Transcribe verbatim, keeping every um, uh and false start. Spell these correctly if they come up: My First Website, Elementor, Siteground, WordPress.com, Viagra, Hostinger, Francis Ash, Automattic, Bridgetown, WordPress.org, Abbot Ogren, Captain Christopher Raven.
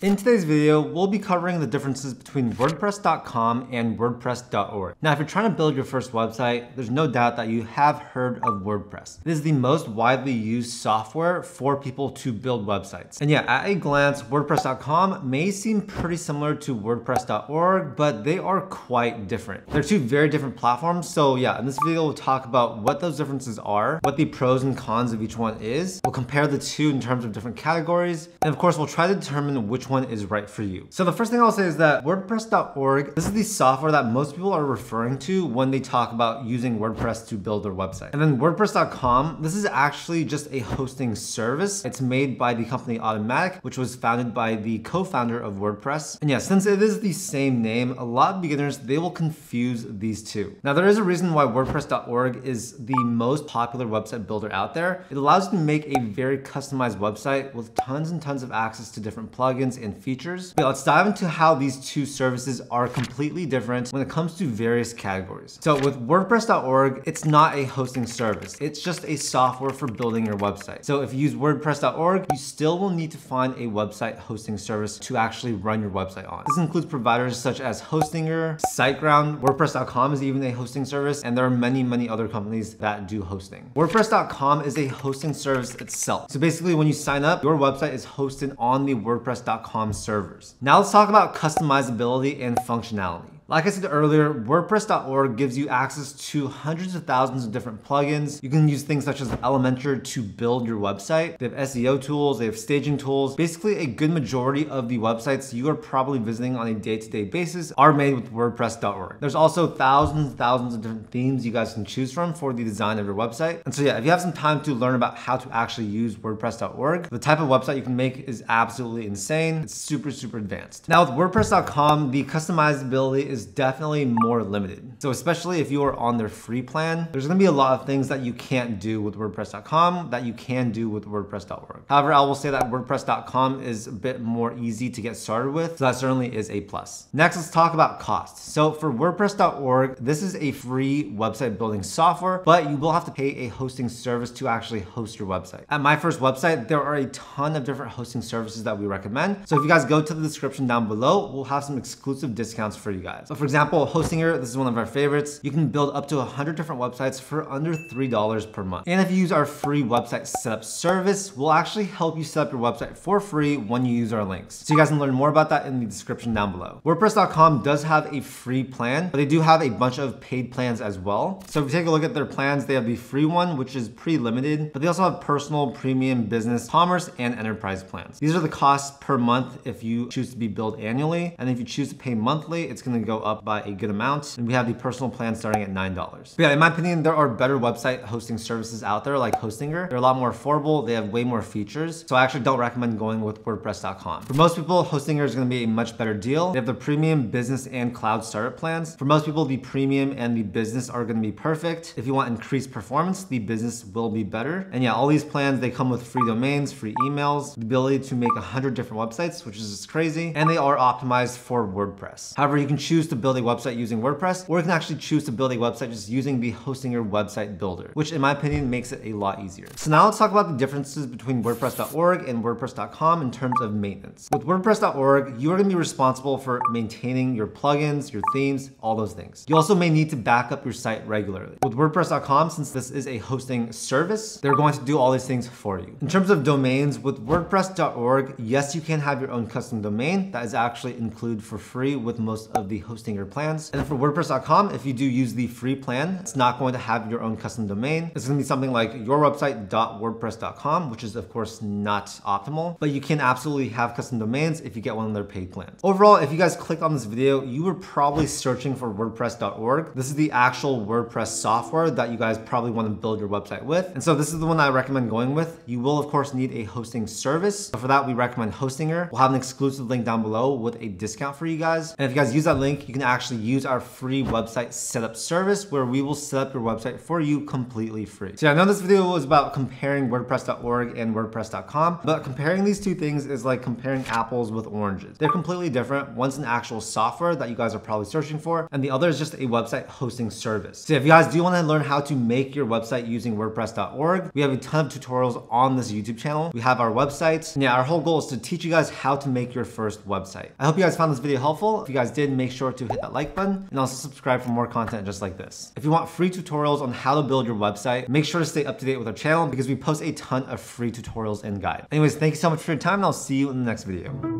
In today's video, we'll be covering the differences between WordPress dot com and WordPress dot org. Now, if you're trying to build your first website, there's no doubt that you have heard of WordPress. It is the most widely used software for people to build websites. And yeah, at a glance, WordPress dot com may seem pretty similar to WordPress dot org, but they are quite different. They're two very different platforms. So yeah, in this video, we'll talk about what those differences are, what the pros and cons of each one is. We'll compare the two in terms of different categories. And of course, we'll try to determine which one is right for you. So the first thing I'll say is that WordPress dot org, this is the software that most people are referring to when they talk about using WordPress to build their website. And then WordPress dot com, this is actually just a hosting service. It's made by the company Automattic, which was founded by the co-founder of WordPress. And yeah, since it is the same name, a lot of beginners, they will confuse these two. Now, there is a reason why WordPress dot org is the most popular website builder out there. It allows you to make a very customized website with tons and tons of access to different plugins and features. But let's dive into how these two services are completely different when it comes to various categories. So with WordPress dot org, it's not a hosting service. It's just a software for building your website. So if you use WordPress dot org, you still will need to find a website hosting service to actually run your website on. This includes providers such as Hostinger, Siteground. WordPress dot com is even a hosting service, and there are many, many other companies that do hosting. WordPress dot com is a hosting service itself. So basically when you sign up, your website is hosted on the WordPress dot com servers. Now let's talk about customizability and functionality. Like I said earlier, WordPress dot org gives you access to hundreds of thousands of different plugins. You can use things such as Elementor to build your website. They have S E O tools, they have staging tools. Basically, a good majority of the websites you are probably visiting on a day-to-day basis are made with WordPress dot org. There's also thousands and thousands of different themes you guys can choose from for the design of your website. And so yeah, if you have some time to learn about how to actually use WordPress dot org, the type of website you can make is absolutely insane. It's super, super advanced. Now with WordPress dot com, the customizability is is definitely more limited. So especially if you are on their free plan, there's gonna be a lot of things that you can't do with WordPress dot com that you can do with WordPress dot org. However, I will say that WordPress dot com is a bit more easy to get started with, so that certainly is a plus. Next, let's talk about costs. So for WordPress dot org, this is a free website building software, but you will have to pay a hosting service to actually host your website. At My First Website, there are a ton of different hosting services that we recommend. So if you guys go to the description down below, we'll have some exclusive discounts for you guys. So for example, Hostinger, this is one of our favorites. You can build up to one hundred different websites for under three dollars per month. And if you use our free website setup service, we'll actually help you set up your website for free when you use our links. So you guys can learn more about that in the description down below. WordPress dot com does have a free plan, but they do have a bunch of paid plans as well. So if you take a look at their plans, they have the free one, which is pretty limited, but they also have personal, premium, business, commerce, and enterprise plans. These are the costs per month if you choose to be billed annually. And if you choose to pay monthly, it's gonna go up by a good amount. And we have the personal plan starting at nine dollars. But yeah, in my opinion, there are better website hosting services out there like Hostinger. They're a lot more affordable. They have way more features. So I actually don't recommend going with WordPress dot com. For most people, Hostinger is going to be a much better deal. They have the premium, business, and cloud startup plans. For most people, the premium and the business are going to be perfect. If you want increased performance, the business will be better. And yeah, all these plans, they come with free domains, free emails, the ability to make one hundred different websites, which is just crazy. And they are optimized for WordPress. However, you can choose choose to build a website using WordPress, or you can actually choose to build a website just using the Hostinger website builder, which in my opinion makes it a lot easier. So now let's talk about the differences between WordPress dot org and WordPress dot com in terms of maintenance. With WordPress dot org, you are going to be responsible for maintaining your plugins, your themes, all those things. You also may need to back up your site regularly. With WordPress dot com, since this is a hosting service, they're going to do all these things for you. In terms of domains, with WordPress dot org, yes, you can have your own custom domain that is actually included for free with most of the hosting your plans. And for WordPress dot com, if you do use the free plan, it's not going to have your own custom domain. It's going to be something like your website dot wordpress dot com, which is of course not optimal, but you can absolutely have custom domains if you get one of their paid plans. Overall, if you guys clicked on this video, you were probably searching for WordPress dot org. This is the actual WordPress software that you guys probably want to build your website with. And so this is the one I recommend going with. You will of course need a hosting service. So for that, we recommend Hostinger. We'll have an exclusive link down below with a discount for you guys. And if you guys use that link, link, you can actually use our free website setup service where we will set up your website for you completely free. So yeah, I know this video was about comparing WordPress dot org and WordPress dot com, but comparing these two things is like comparing apples with oranges. They're completely different. One's an actual software that you guys are probably searching for, and the other is just a website hosting service. So if you guys do want to learn how to make your website using WordPress dot org, we have a ton of tutorials on this YouTube channel. We have our websites. And yeah, our whole goal is to teach you guys how to make your first website. I hope you guys found this video helpful. If you guys did, make sure to hit that like button and also subscribe for more content just like this. If you want free tutorials on how to build your website, make sure to stay up to date with our channel because we post a ton of free tutorials and guides. Anyways, thank you so much for your time and I'll see you in the next video.